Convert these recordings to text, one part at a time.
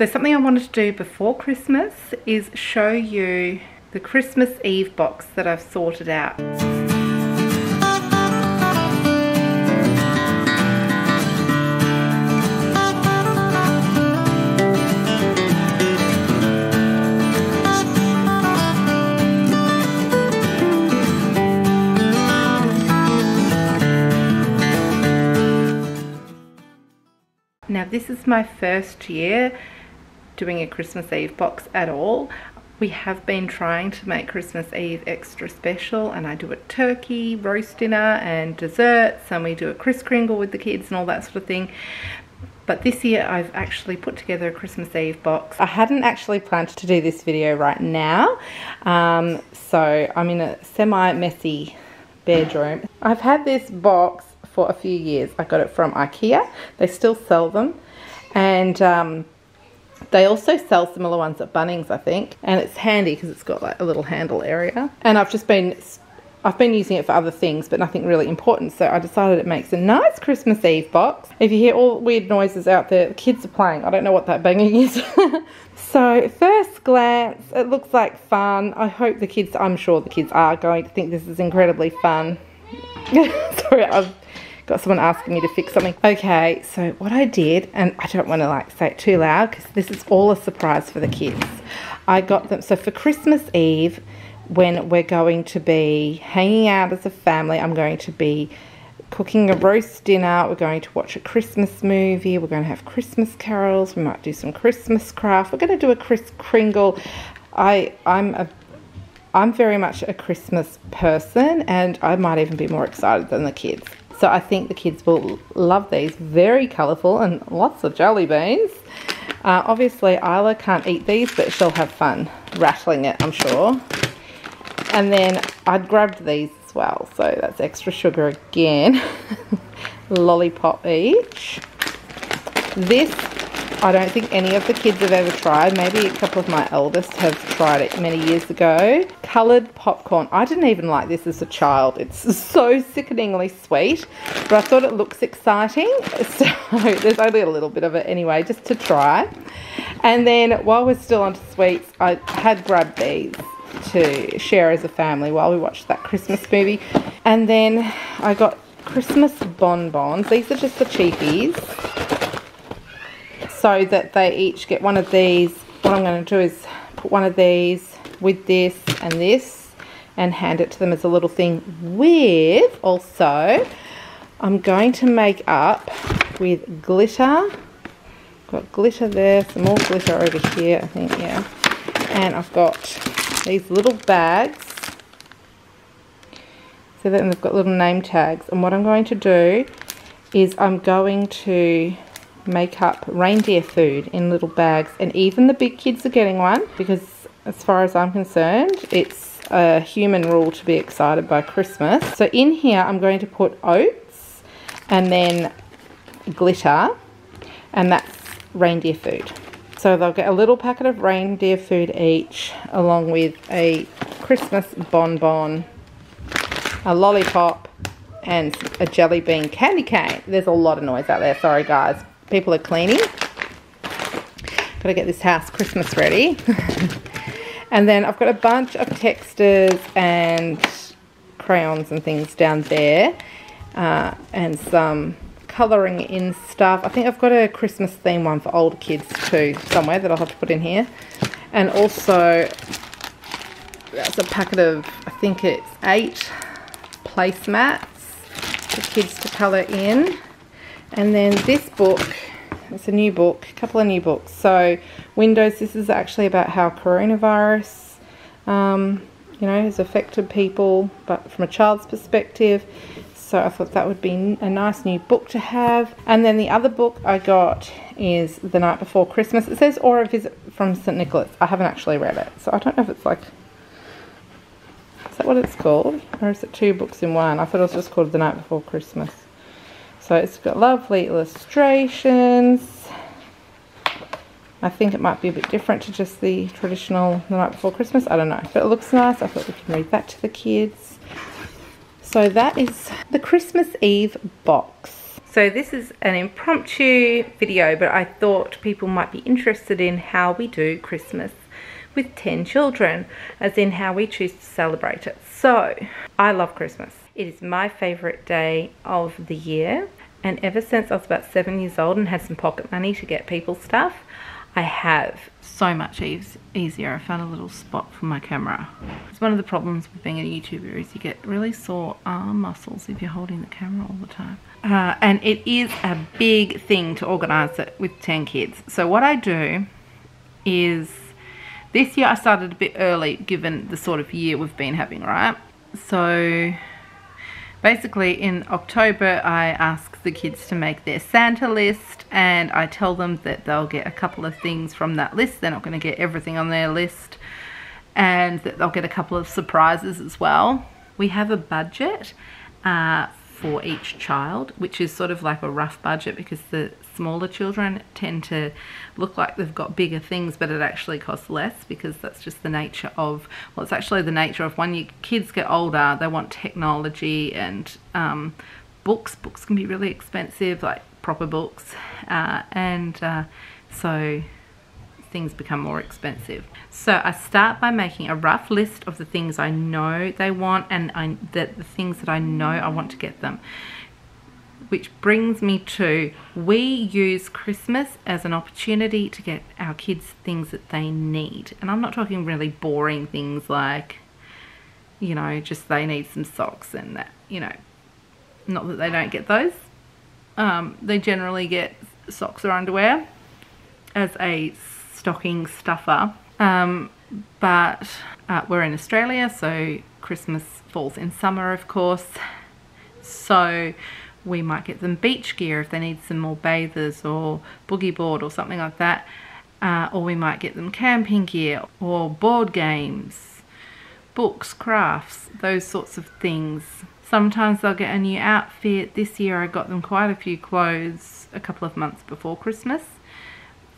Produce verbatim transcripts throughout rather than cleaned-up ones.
So something I wanted to do before Christmas is show you the Christmas Eve box that I've sorted out. Now this is my first year doing a Christmas Eve box at all. We have been trying to make Christmas Eve extra special, and I do a turkey, roast dinner and desserts, and we do a Kris Kringle with the kids and all that sort of thing. But this year I've actually put together a Christmas Eve box. I hadn't actually planned to do this video right now, um, so I'm in a semi-messy bedroom. I've had this box for a few years. I got it from IKEA. They still sell them, and um, they also sell similar ones at Bunnings, I think, and it's handy because it's got like a little handle area. And I've just been I've been using it for other things, but nothing really important, so I decided it makes a nice Christmas Eve box. If you hear all weird noises out there, the kids are playing. I don't know what that banging is. So first glance, it looks like fun. I hope the kids, I'm sure the kids are going to think this is incredibly fun. Sorry, I've got someone asking me to fix something. Okay, so what I did, and I don't want to like say it too loud because this is all a surprise for the kids. I got them, so for Christmas Eve, when we're going to be hanging out as a family, I'm going to be cooking a roast dinner, we're going to watch a Christmas movie, we're going to have Christmas carols, we might do some Christmas craft, we're going to do a Kris Kringle. I, I'm a I'm very much a Christmas person, and I might even be more excited than the kids. So I think the kids will love these. Very colourful and lots of jelly beans. Uh, obviously Isla can't eat these, but she'll have fun rattling it, I'm sure. And then I'd grabbed these as well, so that's extra sugar again. Lollipop each. This, I don't think any of the kids have ever tried. Maybe a couple of my eldest have tried it many years ago. Coloured popcorn. I didn't even like this as a child. It's so sickeningly sweet, but I thought it looks exciting. So there's only a little bit of it anyway, just to try. And then while we're still onto sweets, I had grabbed these to share as a family while we watched that Christmas movie. And then I got Christmas bonbons. These are just the cheapies, so that they each get one of these. What I'm going to do is put one of these with this and this and hand it to them as a little thing. With also, I'm going to make up with glitter. Got glitter there, some more glitter over here, I think, yeah. And I've got these little bags, so then they've got little name tags. And what I'm going to do is I'm going to make up reindeer food in little bags, and even the big kids are getting one, because as far as I'm concerned, it's a human rule to be excited by Christmas. So in here I'm going to put oats and then glitter, and that's reindeer food. So they'll get a little packet of reindeer food each, along with a Christmas bonbon, a lollipop and a jelly bean candy cane. There's a lot of noise out there, sorry guys. People are cleaning. Gotta get this house Christmas ready. And then I've got a bunch of textures and crayons and things down there, uh, and some colouring in stuff. I think I've got a Christmas theme one for older kids too somewhere that I'll have to put in here. And also that's a packet of, I think it's eight placemats for kids to colour in. And then this book, it's a new book, a couple of new books. So Windows, this is actually about how coronavirus, um, you know, has affected people, but from a child's perspective. So I thought that would be a nice new book to have. And then the other book I got is The Night Before Christmas. It says, or a visit from Saint Nicholas. I haven't actually read it, so I don't know if it's like, is that what it's called? Or is it two books in one? I thought it was just called The Night Before Christmas. So it's got lovely illustrations. I think it might be a bit different to just the traditional The Night Before Christmas. I don't know, but it looks nice. I thought we can read that to the kids. So that is the Christmas Eve box. So this is an impromptu video, but I thought people might be interested in how we do Christmas with ten children, as in how we choose to celebrate it. So I love Christmas. It is my favorite day of the year, and ever since I was about seven years old and had some pocket money to get people stuff, I have so much easier. I found a little spot for my camera. It's one of the problems with being a YouTuber is you get really sore arm muscles if you're holding the camera all the time. Uh, and it is a big thing to organise it with ten kids. So what I do is, this year I started a bit early given the sort of year we've been having, right? So basically in October I ask the kids to make their Santa list, and I tell them that they'll get a couple of things from that list. They're not going to get everything on their list, and that they'll get a couple of surprises as well. We have a budget uh, for each child, which is sort of like a rough budget, because the smaller children tend to look like they've got bigger things, but it actually costs less, because that's just the nature of, well, it's actually the nature of when your kids get older, they want technology and um, books. Books can be really expensive, like proper books, uh, and uh, so things become more expensive. So I start by making a rough list of the things I know they want, and I, that the things that I know I want to get them. Which brings me to, we use Christmas as an opportunity to get our kids things that they need. And I'm not talking really boring things like, you know, just they need some socks and that, you know, not that they don't get those. Um, they generally get socks or underwear as a stocking stuffer, um, but uh, we're in Australia, so Christmas falls in summer, of course, so we might get them beach gear if they need some more bathers or boogie board or something like that, uh, or we might get them camping gear or board games, books, crafts, those sorts of things. Sometimes they'll get a new outfit. This year I got them quite a few clothes a couple of months before Christmas,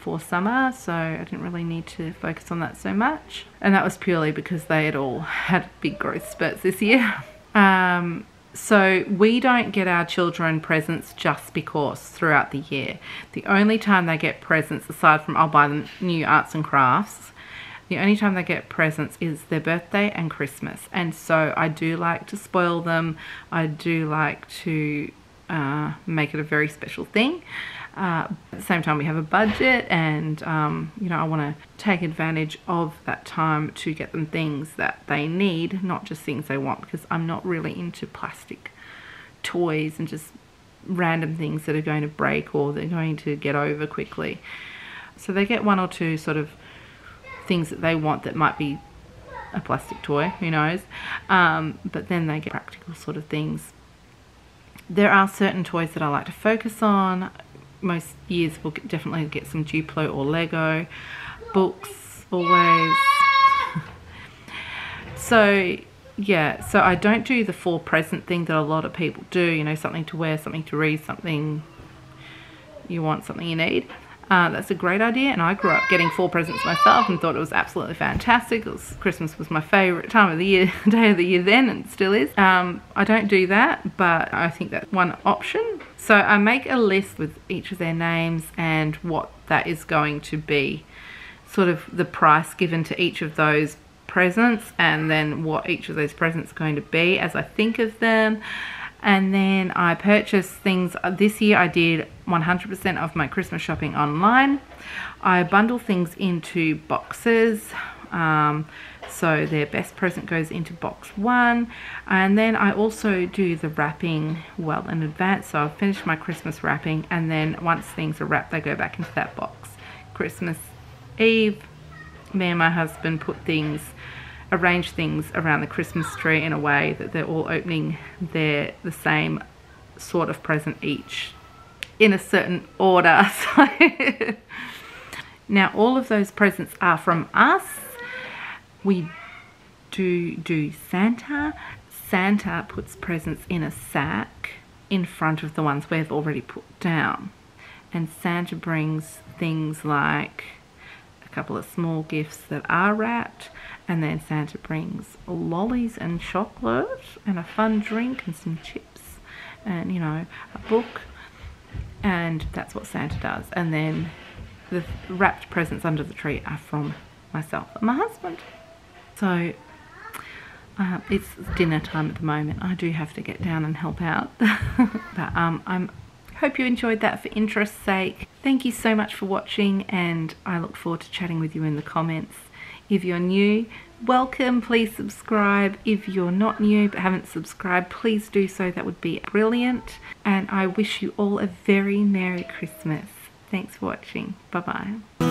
for summer, so I didn't really need to focus on that so much, and that was purely because they had all had big growth spurts this year. Um, so we don't get our children presents just because throughout the year. The only time they get presents, aside from I'll buy them new arts and crafts, the only time they get presents is their birthday and Christmas, and so I do like to spoil them. I do like to uh, make it a very special thing. Uh, at the same time, we have a budget, and um, you know, I want to take advantage of that time to get them things that they need, not just things they want, because I'm not really into plastic toys and just random things that are going to break or they're going to get over quickly. So they get one or two sort of things that they want that might be a plastic toy, who knows, um, but then they get practical sort of things. There are certain toys that I like to focus on. Most years we'll definitely get some Duplo or Lego, books always. So yeah, so I don't do the four present thing that a lot of people do, you know, something to wear, something to read, something you want, something you need. Uh, that's a great idea, and I grew up getting four presents myself and thought it was absolutely fantastic. It was, Christmas was my favourite time of the year, day of the year then, and still is. Um, I don't do that, but I think that's one option. So I make a list with each of their names and what that is going to be, sort of the price given to each of those presents, and then what each of those presents are going to be as I think of them. And then I purchase things. This year I did one hundred percent of my Christmas shopping online. I bundle things into boxes, um, so their best present goes into box one, and then I also do the wrapping well in advance, so I've finished my Christmas wrapping, and then once things are wrapped they go back into that box. Christmas Eve, me and my husband put things, arrange things around the Christmas tree in a way that they're all opening their the same sort of present each in a certain order. So now all of those presents are from us. We do do Santa. Santa puts presents in a sack in front of the ones we've already put down, and Santa brings things like a couple of small gifts that are wrapped, and then Santa brings lollies and chocolate and a fun drink and some chips and, you know, a book and that's what Santa does. And then the wrapped presents under the tree are from myself and my husband. So uh, it's dinner time at the moment. I do have to get down and help out. But um, I'm hope you enjoyed that for interest's sake. Thank you so much for watching, and I look forward to chatting with you in the comments. If you're new, welcome, please subscribe. If you're not new but haven't subscribed, please do so, that would be brilliant. And I wish you all a very Merry Christmas. Thanks for watching. Bye bye.